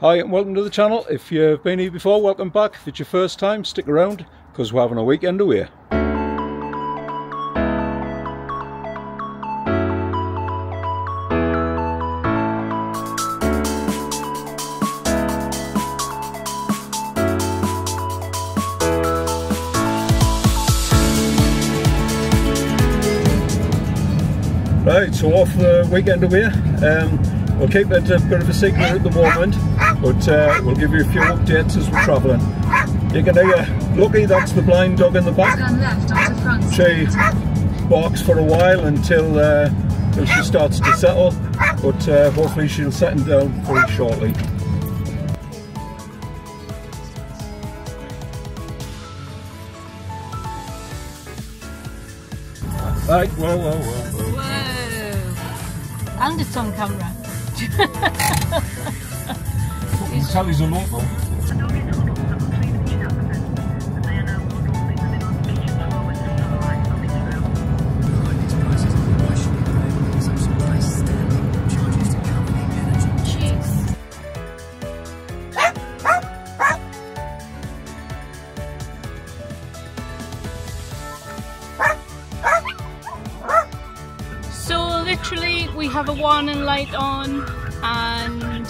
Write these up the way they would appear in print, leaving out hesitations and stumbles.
Hi and welcome to the channel. If you've been here before, welcome back. If it's your first time, stick around because we're having a weekend away. Right, so off the weekend away. We'll keep it a bit of a secret at the moment, but we'll give you a few updates as we're travelling. You can hear Lucky, that's the blind dog in the back. She barks for a while until she starts to settle, but hopefully she'll settle down very shortly. Right, whoa, whoa, whoa, whoa. Whoa. And it's on camera. Sally's a lot though. Literally, we have a warning light on and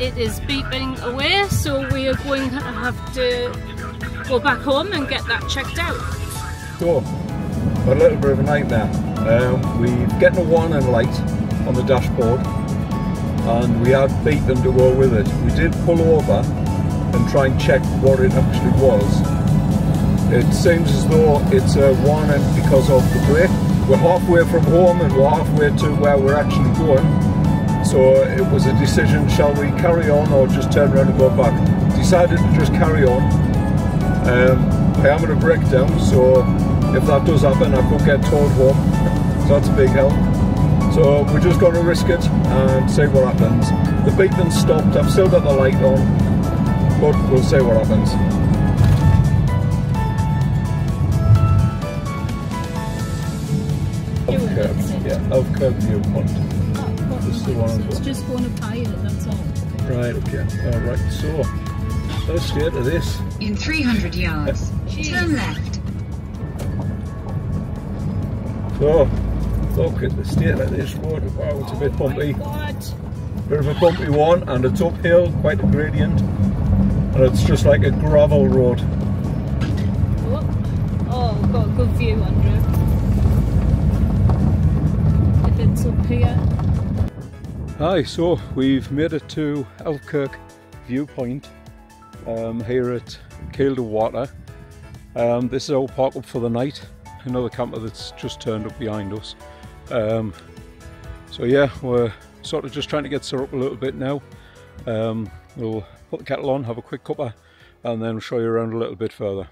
it is beeping away, so we are going to have to go back home and get that checked out. So, a little bit of a nightmare. We've getting a warning light on the dashboard and we had beeping to go with it. We did pull over and try and check what it actually was. It seems as though it's a warning because of the brake. We're halfway from home and we're halfway to where we're actually going, so it was a decision, shall we carry on or just turn around and go back? Decided to just carry on. I am in a breakdown, so if that does happen I could get towed home, so that's a big help. So we're just going to risk it and see what happens. The beeping stopped, I've still got the light on, but we'll see what happens. Yeah, Elf Kirk Viewpoint. It's just going to pilot, that's all. Right, okay. Alright, so let's get to this. In 300 yards, turn left. So, look at the state of this road. Wow, it's a bit bumpy. Bit of a bumpy one, and it's uphill, quite a gradient. And it's just like a gravel road. Oh, we've got a good view, Andrew. Up here. Hi, so we've made it to Elf Kirk Viewpoint here at Kielder Water. This is our park up for the night. Another camper that's just turned up behind us. So yeah, we're sort of just trying to get set up a little bit now. We'll put the kettle on, have a quick cuppa, and then we'll show you around a little bit further.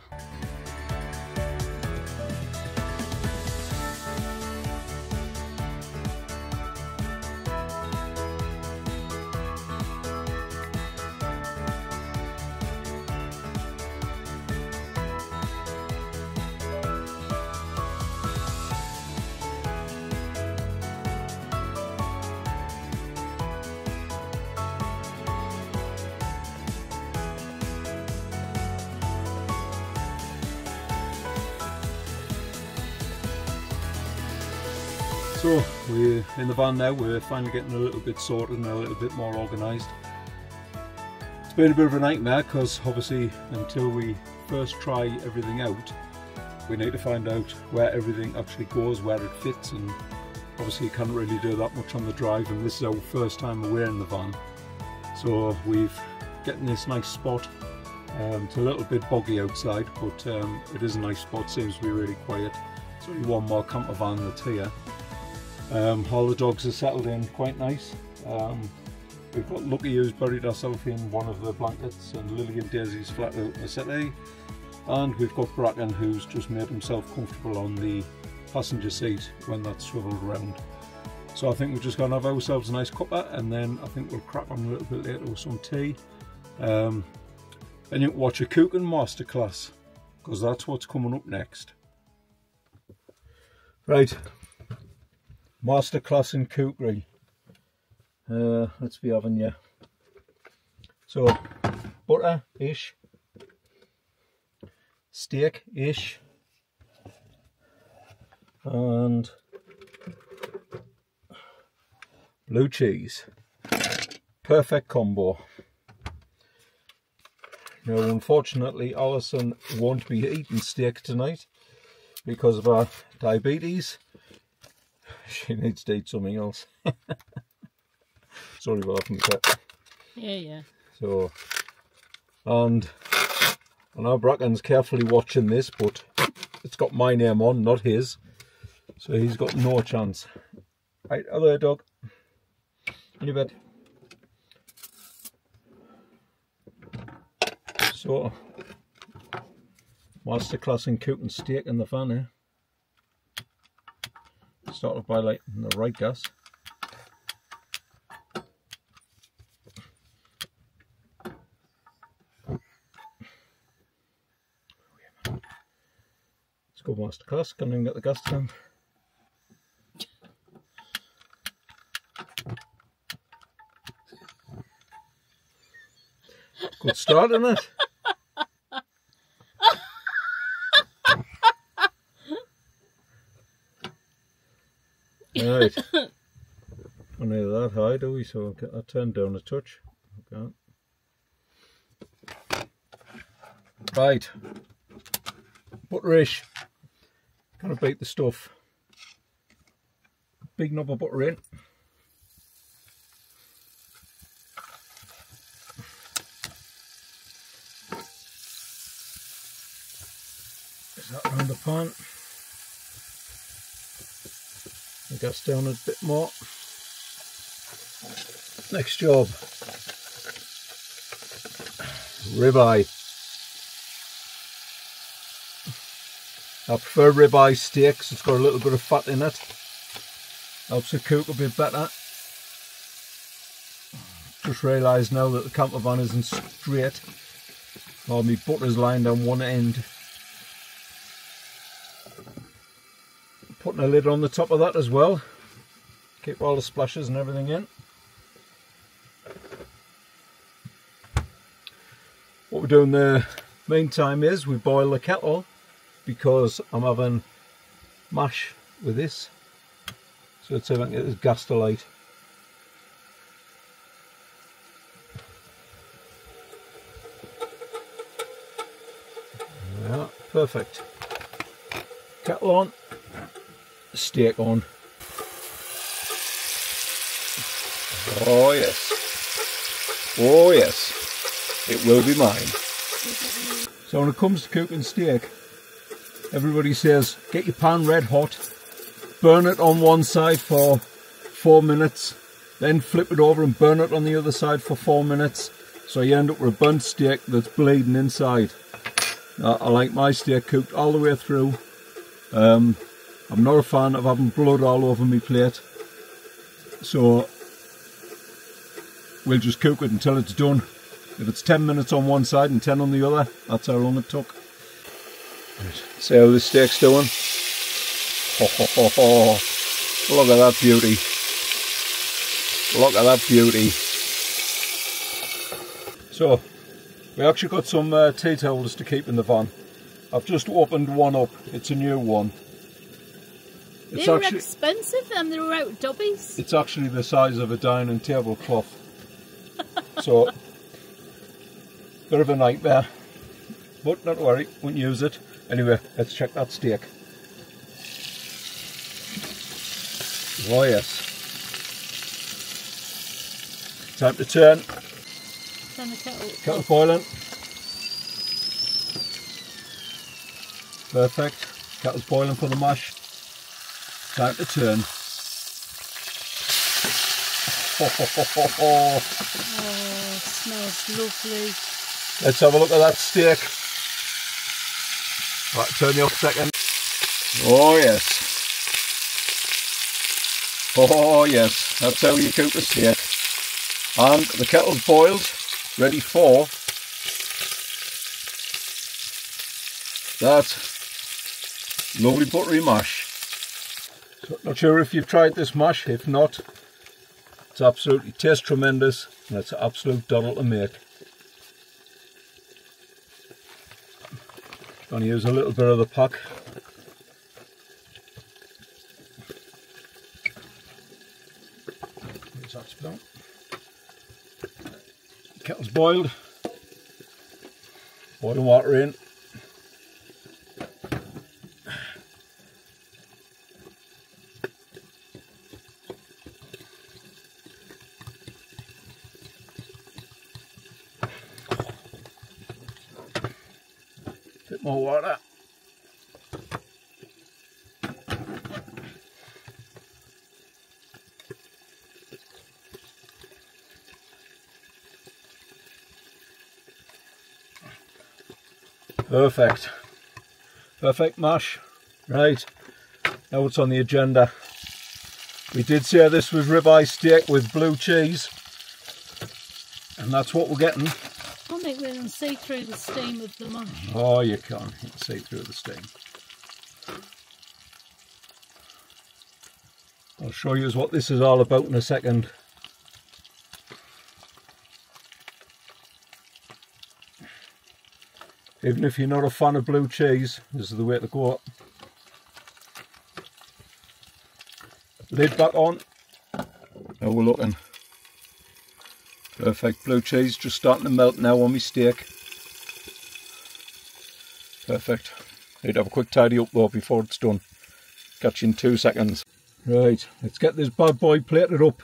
So we're in the van now, we're finally getting a little bit sorted and a little bit more organised. It's been a bit of a nightmare because obviously until we first try everything out, we need to find out where everything actually goes, where it fits, and obviously you can't really do that much on the drive, and this is our first time away in the van. So we've getting this nice spot. It's a little bit boggy outside, but it is a nice spot, seems to be really quiet. It's only one more camper van that's here. All the dogs are settled in quite nice. We've got Lucky, who's buried herself in one of the blankets, and Lily and Daisy's flat out in the city, and we've got Bracken, who's just made himself comfortable on the passenger seat when that's swiveled around. So I think we're just going to have ourselves a nice cuppa, and then I think we'll crack on a little bit later with some tea, and you can watch a cooking masterclass because that's what's coming up next. Right. Masterclass in cookery. Let's be having you. So butter-ish, steak-ish, and blue cheese. Perfect combo. Now unfortunately Alison won't be eating steak tonight because of her diabetes. She needs to eat something else. Sorry about that. Yeah. So, and I know Bracken's carefully watching this, but it's got my name on, not his. So he's got no chance. Right, hello dog. In your bed. So, masterclass in cooking steak in the fan here. Start off by lighting the right gas. Let's go masterclass, can't even get the gas down. It's good start, isn't it? Right, we're neither that high, do we? So I'll get that turned down a touch. Okay. Right, butterish. Kind of beat the stuff. Big knob of butter in. Is that round the pan? Gas down a bit more. Next job, ribeye. I prefer ribeye steaks, it's got a little bit of fat in it, helps the cook a bit better. Just realised now that the camper van isn't straight, or my butter's lying down one end. Putting a lid on the top of that as well. Keep all the splashes and everything in. What we're doing in the meantime is we boil the kettle because I'm having mash with this. So let's see if I can get this gas to light. Yeah, perfect. Kettle on. Steak on. Oh yes. Oh yes. It will be mine. So when it comes to cooking steak, everybody says get your pan red hot, burn it on one side for 4 minutes, then flip it over and burn it on the other side for 4 minutes, so you end up with a burnt steak that's bleeding inside. I like my steak cooked all the way through. I'm not a fan of having blood all over my plate, so we'll just cook it until it's done. If it's 10 minutes on one side and 10 on the other, that's how long it took. Right. See how this steak's doing? Ho, ho, ho, ho. Look at that beauty. Look at that beauty. So, we actually got some tea towels to keep in the van. I've just opened one up, it's a new one. They were expensive and they were out dobbies. It's actually the size of a dining table cloth. So, bit of a nightmare. But not to worry, won't use it. Anyway, let's check that steak. Oh yes. Time to turn. Turn the kettle. Kettle boiling. Perfect. Kettle's boiling for the mash. Time to turn. Ho, ho, ho, ho, ho. Oh, smells lovely. Let's have a look at that steak. Right, turn you off a second. Oh yes. Oh yes, that's how you cook the steak. And the kettle's boiled, ready for that lovely buttery mash. Not sure if you've tried this mash, if not, it absolutely tastes tremendous and it's an absolute doddle to make. Going to use a little bit of the puck. Use that spoon. Kettle's boiled. Boiling water in. More water. Perfect. Perfect mash. Right. Now what's on the agenda? We did say this was ribeye steak with blue cheese. And that's what we're getting. I think we can see through the steam of the mash. Oh, you can't see through the steam. I'll show you what this is all about in a second. Even if you're not a fan of blue cheese, this is the way to go. Lid back on. Now we're looking. Perfect blue cheese, just starting to melt now on my steak. Perfect. Need to have a quick tidy up though before it's done. Catch you in 2 seconds. Right, let's get this bad boy plated up.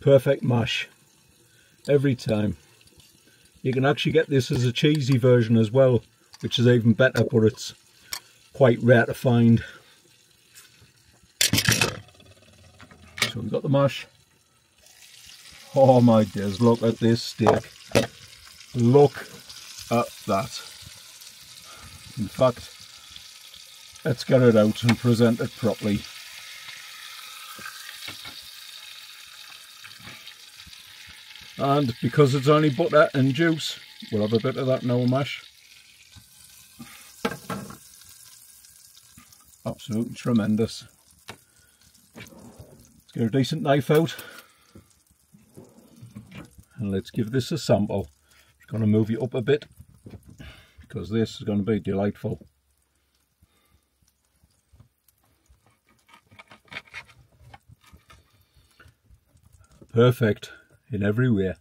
Perfect mash. Every time. You can actually get this as a cheesy version as well, which is even better, but it's quite rare to find. So we've got the mash. Oh my dears, look at this steak. Look at that. In fact, let's get it out and present it properly. And because it's only butter and juice, we'll have a bit of that now mash. Absolutely tremendous. Get a decent knife out and let's give this a sample. Just going to move you up a bit because this is going to be delightful. Perfect in every way.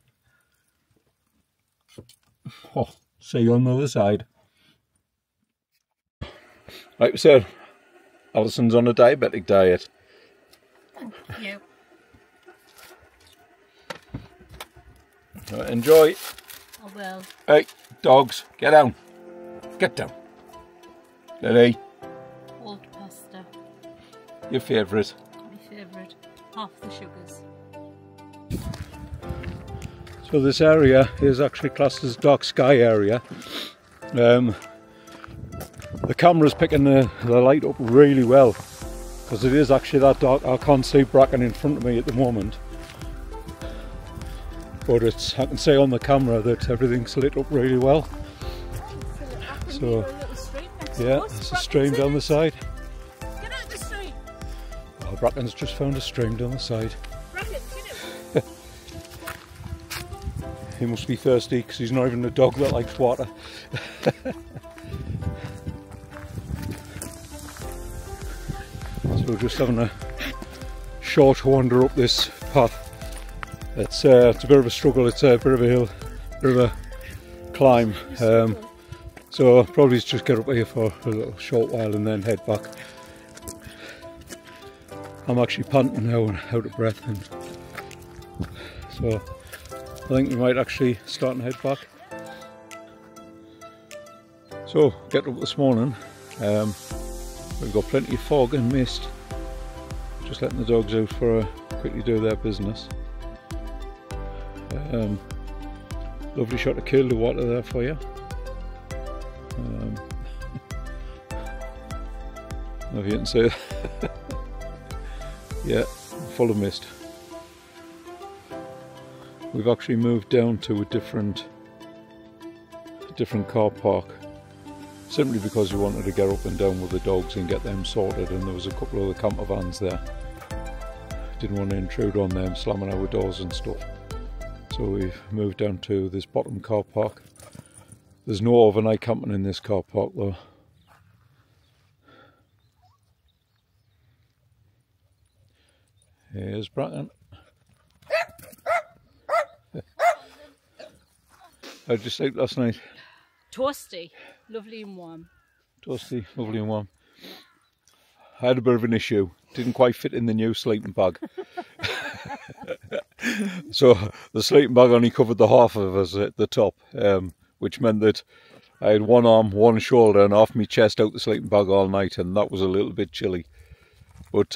Oh, see you on the other side. Like we said, Alison's on a diabetic diet. Yeah. Right, enjoy. I will. Hey, dogs, get down. Get down. Lily. Old pasta. Your favourite. My favourite. Half the sugars. So this area is actually classed as dark sky area. The camera's picking the light up really well. Because it is actually that dark, I can't see bracken in front of me at the moment. But it's, I can see on the camera that everything's lit up really well. So, yeah, it's a stream down the side. Get out the stream! Oh, bracken's just found a stream down the side. Bracken, get him! He must be thirsty because he's not even a dog that likes water. We're just having a short wander up this path. It's a bit of a struggle, it's a bit of a hill, a bit of a climb. So I'll probably just get up here for a little short while and then head back. I'm actually panting now and out of breath, and so I think we might actually start and head back. So, get up this morning. We've got plenty of fog and mist. Just letting the dogs out for a quickly do their business. Lovely shot of Kielder Water there for you. I don't know if you can see that. Yeah, full of mist. We've actually moved down to a different car park. Simply because we wanted to get up and down with the dogs and get them sorted, and there was a couple of other camper vans there. Didn't want to intrude on them, slamming our doors and stuff. So we've moved down to this bottom car park. There's no overnight camping in this car park though. Here's Bracken. How'd you sleep last night? Toasty, lovely and warm. Toasty, lovely and warm. I had a bit of an issue. Didn't quite fit in the new sleeping bag. So the sleeping bag only covered the half of us at the top, which meant that I had one arm, one shoulder and half my chest out the sleeping bag all night, and that was a little bit chilly. But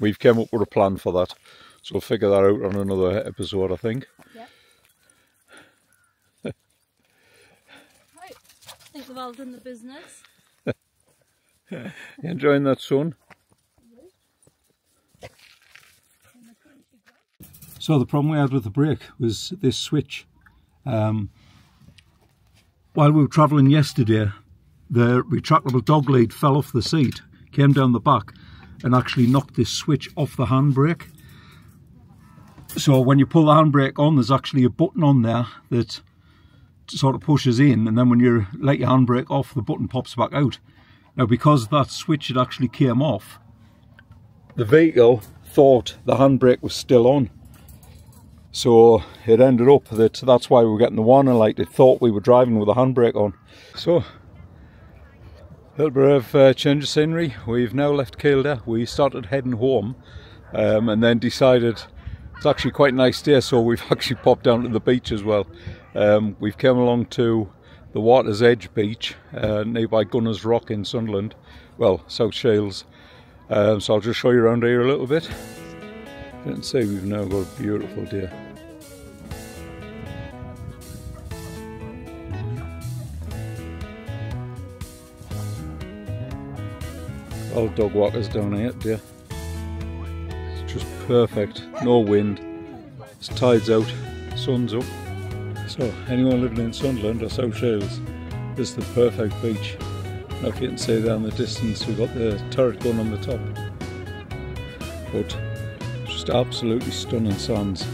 we've come up with a plan for that. So we'll figure that out on another episode, I think. Yep. Right. I think we've all done the business. You enjoying that sun? So the problem we had with the brake was this switch. While we were travelling yesterday, the retractable dog lead fell off the seat, came down the back and actually knocked this switch off the handbrake. So when you pull the handbrake on, there's actually a button on there that sort of pushes in, and then when you let your handbrake off, the button pops back out. Now, because that switch had actually came off, the vehicle thought the handbrake was still on. So it ended up that that's why we were getting the warning light. It thought we were driving with the handbrake on. So, a little bit of change of scenery. We've now left Kielder. We started heading home and then decided it's actually quite a nice day, so we've actually popped down to the beach as well. We've come along to the Water's Edge beach nearby Gunners Rock in Sunderland, well, South Shields. So I'll just show you around here a little bit. You can see we've now got a beautiful day. Old dog walkers down here, dear. It's just perfect, no wind, it's tides out, sun's up. So anyone living in Sunderland or South Shields, this is the perfect beach. Now if you can see there in the distance, we've got the turret gun on the top. But just absolutely stunning sands.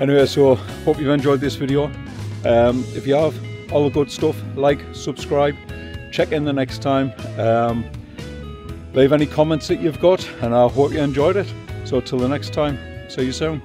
Anyway, so hope you've enjoyed this video. If you have, all the good stuff, like, subscribe, check in the next time, leave any comments that you've got, and I hope you enjoyed it. So till the next time, see you soon.